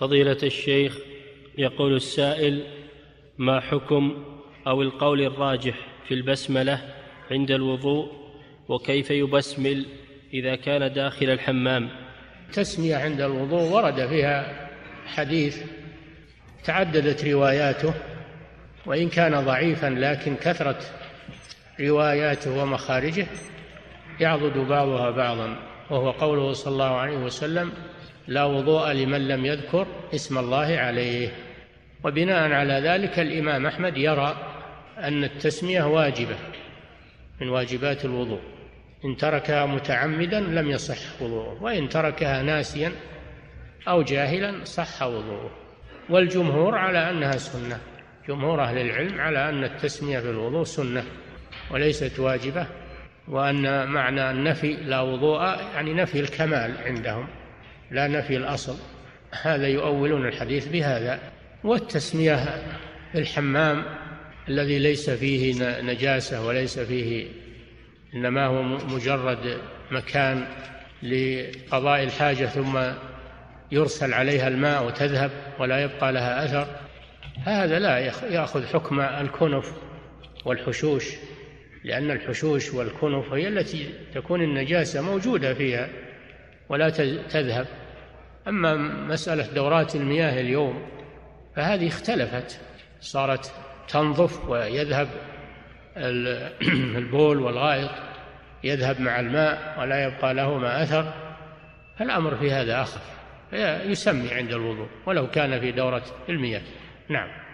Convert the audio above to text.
فضيلة الشيخ، يقول السائل: ما حكم أو القول الراجح في البسملة عند الوضوء، وكيف يبسمل إذا كان داخل الحمام؟ تسمية عند الوضوء ورد فيها حديث تعددت رواياته، وإن كان ضعيفا لكن كثرة رواياته ومخارجه يعضد بعضها بعضا، وهو قوله صلى الله عليه وسلم: لا وضوء لمن لم يذكر اسم الله عليه. وبناء على ذلك الإمام أحمد يرى أن التسمية واجبة من واجبات الوضوء، إن تركها متعمدا لم يصح وضوءه، وإن تركها ناسيا أو جاهلا صح وضوءه. والجمهور على أنها سنة، جمهور أهل العلم على أن التسمية في الوضوء سنة وليست واجبة، وأن معنى النفي لا وضوء يعني نفي الكمال عندهم لا نفي الأصل، هذا يؤولون الحديث بهذا. والتسمية في الحمام الذي ليس فيه نجاسة وليس فيه، إنما هو مجرد مكان لقضاء الحاجة ثم يرسل عليها الماء وتذهب ولا يبقى لها أثر، هذا لا يأخذ حكم الكنف والحشوش، لأن الحشوش والكنف هي التي تكون النجاسة موجودة فيها ولا تذهب. أما مسألة دورات المياه اليوم فهذه اختلفت، صارت تنظف ويذهب البول والغائط يذهب مع الماء ولا يبقى لهما أثر، فالأمر في هذا أخف، فيسمي عند الوضوء ولو كان في دورة المياه. نعم.